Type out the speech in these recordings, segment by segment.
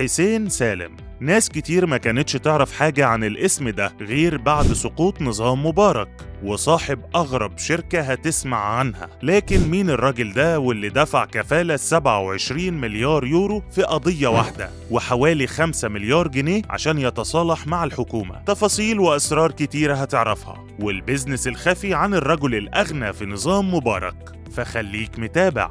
حسين سالم. ناس كتير ما كانتش تعرف حاجة عن الاسم ده غير بعد سقوط نظام مبارك، وصاحب أغرب شركة هتسمع عنها. لكن مين الراجل ده واللي دفع كفالة 27 مليار يورو في قضية واحدة وحوالي 5 مليار جنيه عشان يتصالح مع الحكومة؟ تفاصيل وأسرار كتيرة هتعرفها، والبزنس الخفي عن الرجل الأغنى في نظام مبارك، فخليك متابع.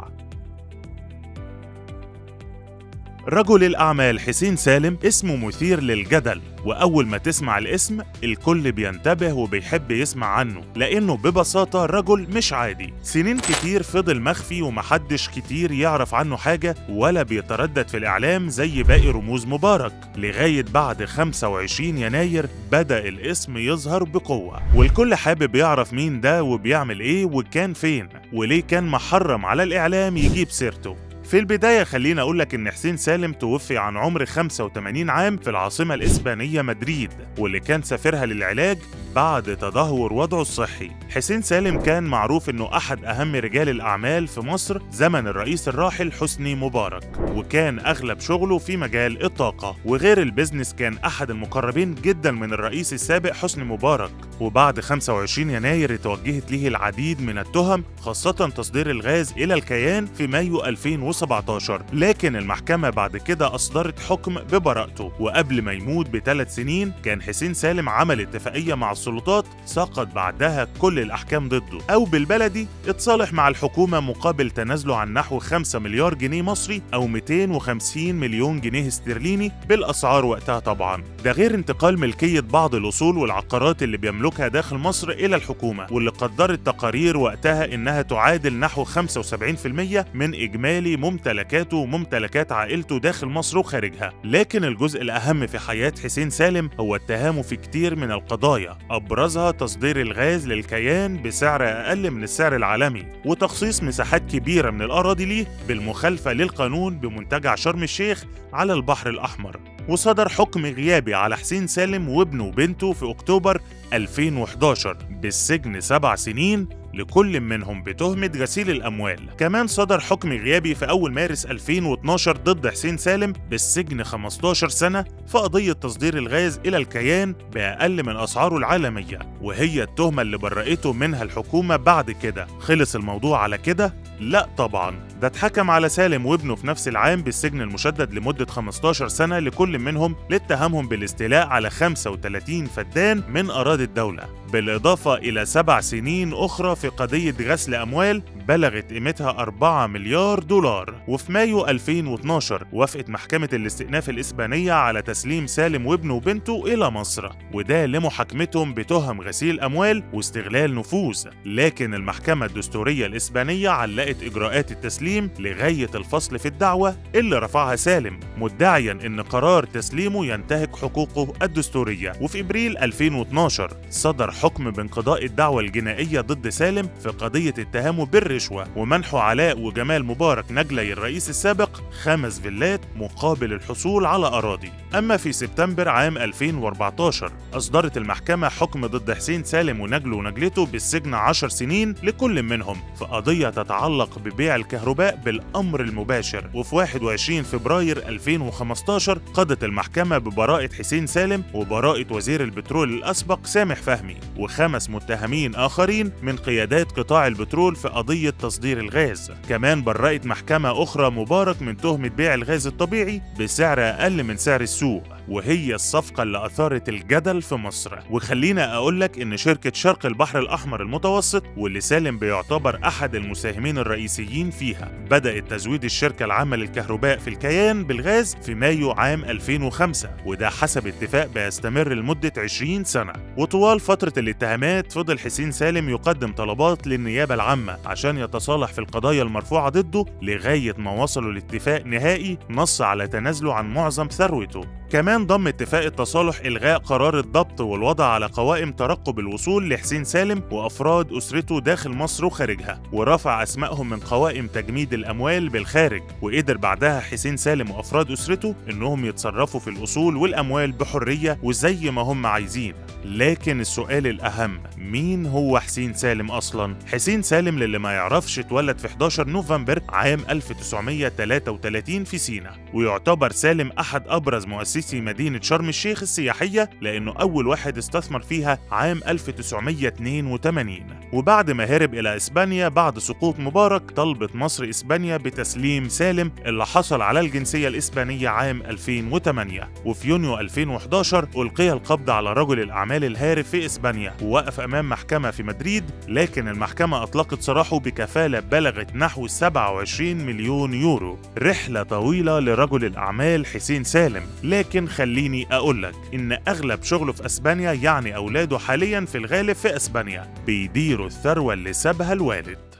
رجل الأعمال حسين سالم اسمه مثير للجدل، وأول ما تسمع الاسم الكل بينتبه وبيحب يسمع عنه لأنه ببساطة رجل مش عادي. سنين كتير فضل مخفي ومحدش كتير يعرف عنه حاجة ولا بيتردد في الإعلام زي باقي رموز مبارك، لغاية بعد 25 يناير بدأ الاسم يظهر بقوة، والكل حابب يعرف مين ده وبيعمل إيه وكان فين وليه كان محرم على الإعلام يجيب سيرته. في البداية خلينا أقولك إن حسين سالم توفي عن عمر 85 عام في العاصمة الإسبانية مدريد، واللي كان سافرها للعلاج بعد تدهور وضعه الصحي. حسين سالم كان معروف إنه أحد أهم رجال الأعمال في مصر زمن الرئيس الراحل حسني مبارك، وكان أغلب شغله في مجال الطاقة، وغير البزنس كان أحد المقربين جدا من الرئيس السابق حسني مبارك. وبعد 25 يناير توجهت ليه العديد من التهم، خاصة تصدير الغاز إلى الكيان في مايو 2017، لكن المحكمة بعد كده أصدرت حكم ببراءته. وقبل ما يموت ب3 سنين كان حسين سالم عمل اتفاقية مع السلطات سقط بعدها كل الأحكام ضده، أو بالبلدي اتصالح مع الحكومة مقابل تنازله عن نحو 5 مليار جنيه مصري أو 250 مليون جنيه استرليني بالأسعار وقتها طبعا، ده غير انتقال ملكية بعض الأصول والعقارات اللي بيملكها داخل مصر إلى الحكومة، واللي قدرت تقارير وقتها إنها تعادل نحو 75% من إجمالي ممتلكاته وممتلكات عائلته داخل مصر وخارجها. لكن الجزء الأهم في حياة حسين سالم هو اتهامه في كتير من القضايا، أبرزها تصدير الغاز للكيان بسعر أقل من السعر العالمي، وتخصيص مساحات كبيرة من الأراضي ليه بالمخالفة للقانون بمنتجع شرم الشيخ على البحر الأحمر. وصدر حكم غيابي على حسين سالم وابنه وبنته في أكتوبر 2011 بالسجن 7 سنين لكل منهم بتهمة غسيل الأموال. كمان صدر حكم غيابي في أول مارس 2012 ضد حسين سالم بالسجن 15 سنة في قضية تصدير الغاز إلى الكيان بأقل من أسعاره العالمية، وهي التهمة اللي برأته منها الحكومة. بعد كده خلص الموضوع على كده؟ لأ طبعا، ده اتحكم على سالم وابنه في نفس العام بالسجن المشدد لمدة 15 سنة لكل منهم لاتهامهم بالاستيلاء على 35 فدان من أراضي الدولة، بالإضافة إلى 7 سنين أخرى في قضية غسل أموال بلغت قيمتها 4 مليار دولار. وفي مايو 2012 وافقت محكمة الاستئناف الإسبانية على تسليم سالم وابنه وبنته إلى مصر، وده لمحاكمتهم بتهم غسيل أموال واستغلال نفوذ. لكن المحكمة الدستورية الإسبانية علقت إجراءات التسليم لغاية الفصل في الدعوة اللي رفعها سالم، مدعياً إن قرار تسليمه ينتهك حقوقه الدستورية. وفي إبريل 2012 صدر حكم بانقضاء الدعوة الجنائية ضد سالم في قضية اتهامه بالرشوة ومنحه علاء وجمال مبارك نجلي الرئيس السابق 5 فيلات مقابل الحصول على أراضي. أما في سبتمبر عام 2014 أصدرت المحكمة حكم ضد حسين سالم ونجله ونجلته بالسجن 10 سنين لكل منهم في قضية تتعلق ببيع الكهرباء بالأمر المباشر. وفي 21 فبراير 2015 قضت المحكمة ببراءة حسين سالم وبراءة وزير البترول الأسبق سامح فهمي و5 متهمين آخرين من قيادات قطاع البترول في قضية تصدير الغاز. كمان برأت محكمة أخرى مبارك من تهمة بيع الغاز الطبيعي بسعر أقل من سعر السوق، وهي الصفقة اللي أثارت الجدل في مصر. وخلينا أقولك إن شركة شرق البحر الأحمر المتوسط واللي سالم بيعتبر أحد المساهمين الرئيسيين فيها بدأت تزويد الشركة العامة للكهرباء في الكيان بالغاز في مايو عام 2005، وده حسب اتفاق بيستمر لمدة 20 سنة. وطوال فترة الاتهامات فضل حسين سالم يقدم طلبات للنيابة العامة عشان يتصالح في القضايا المرفوعة ضده لغاية ما وصلوا لاتفاق نهائي نص على تنازله عن معظم ثروته. كمان ضم اتفاق التصالح إلغاء قرار الضبط والوضع على قوائم ترقب الوصول لحسين سالم وأفراد أسرته داخل مصر وخارجها، ورفع أسمائهم من قوائم تجميد الأموال بالخارج. وقدر بعدها حسين سالم وأفراد أسرته إنهم يتصرفوا في الأصول والأموال بحرية وزي ما هم عايزين. لكن السؤال الأهم، مين هو حسين سالم أصلاً؟ حسين سالم للي ما يعرفش اتولد في 11 نوفمبر عام 1933 في سينا، ويعتبر سالم أحد أبرز مؤسسي مدينة شرم الشيخ السياحية لأنه أول واحد استثمر فيها عام 1982. وبعد ما هرب إلى إسبانيا بعد سقوط مبارك، طلبت مصر إسبانيا بتسليم سالم اللي حصل على الجنسية الإسبانية عام 2008. وفي يونيو 2011 ألقي القبض على رجل الأعمال الهارب في إسبانيا ووقف أمام محكمة في مدريد، لكن المحكمة أطلقت سراحه بكفالة بلغت نحو 27 مليون يورو. رحلة طويلة لرجل الأعمال حسين سالم، لكن خليني أقولك إن أغلب شغله في أسبانيا، يعني أولاده حاليا في الغالب في أسبانيا بيديروا الثروة اللي سابها الوالد.